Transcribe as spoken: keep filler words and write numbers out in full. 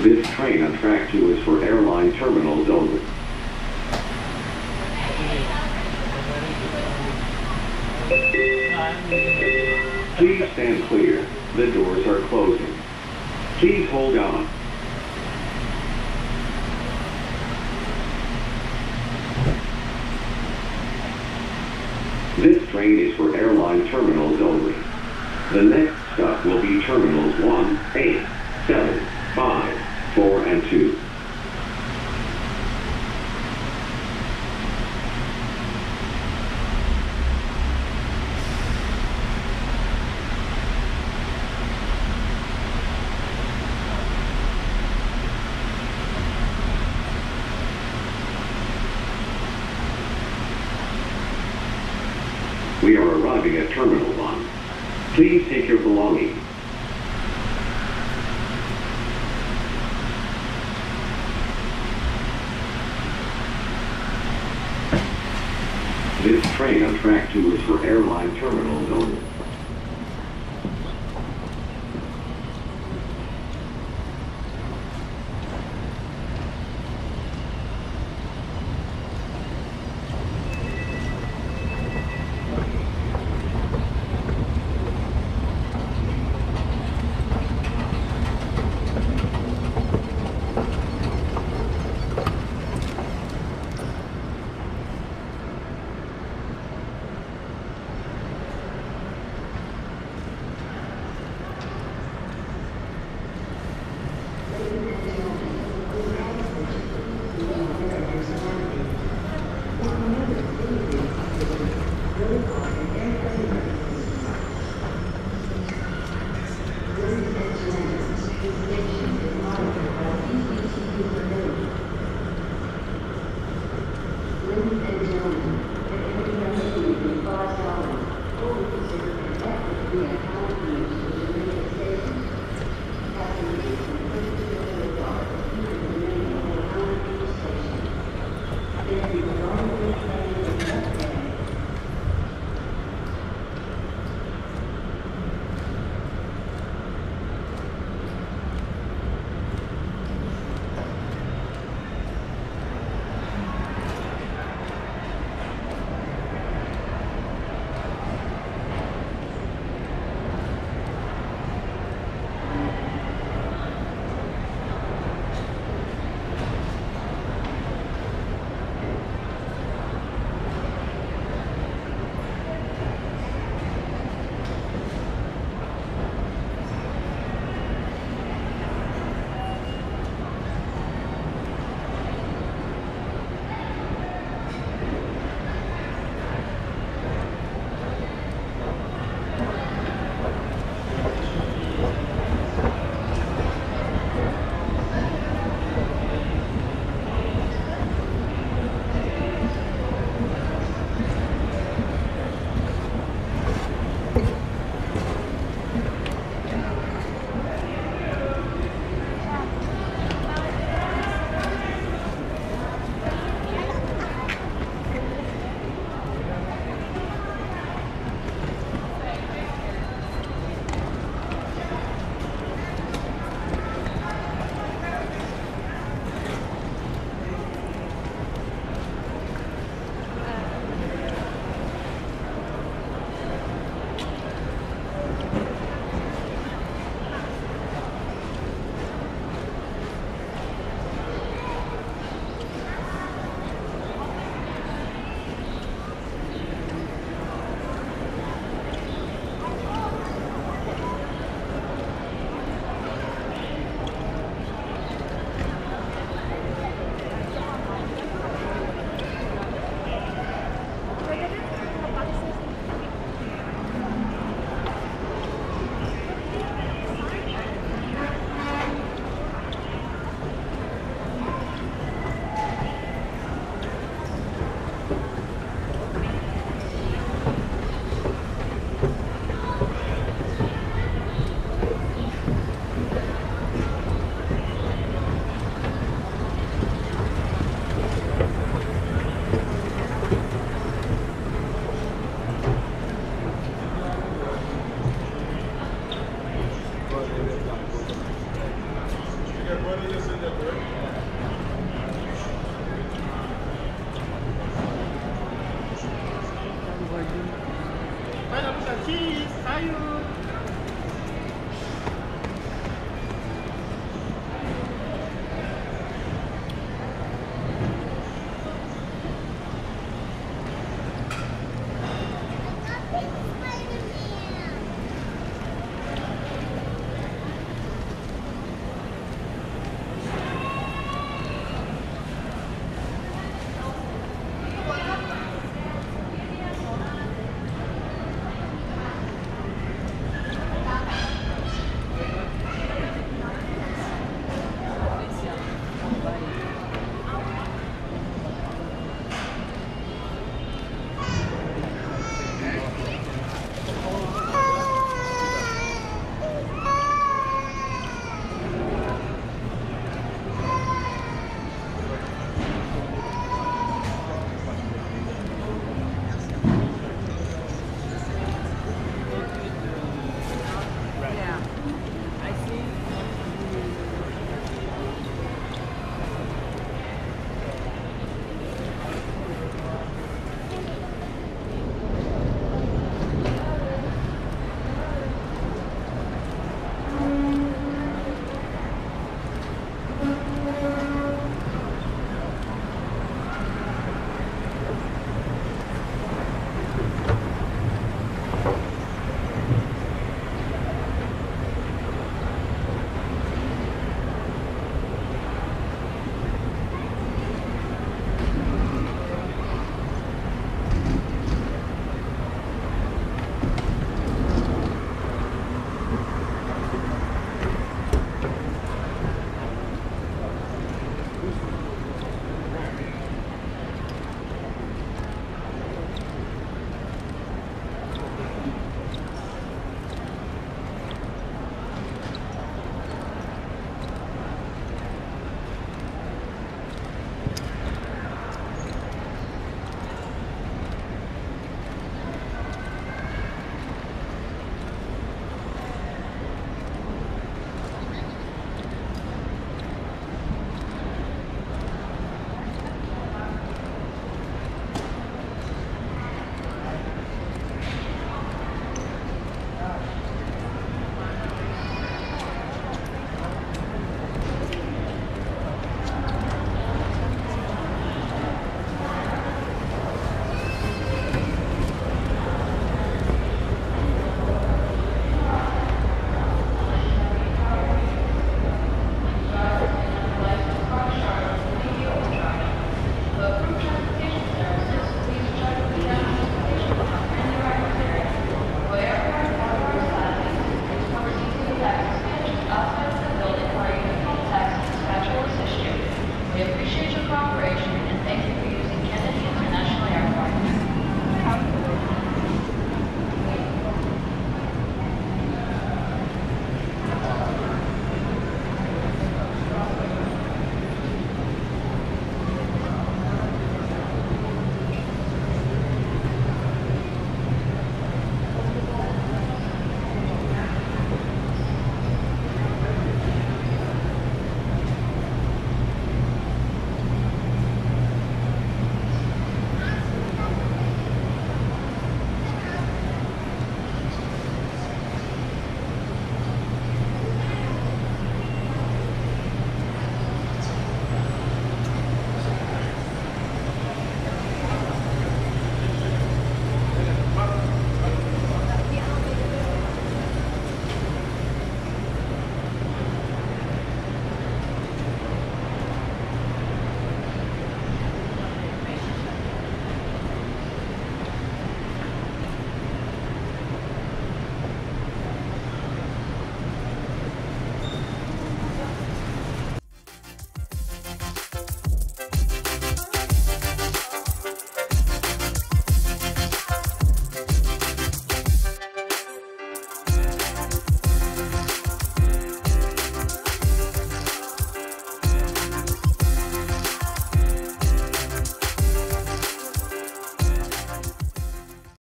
This train on track two is for airline terminals only. Please stand clear. The doors are closing. Please hold on. This train is for airline terminals only. The next stop will be terminals one, eight, seven, five, four and two. We are arriving at Terminal one. Please take your belongings. This train on track two is for airline terminals only. Thank you. Cheese, are you?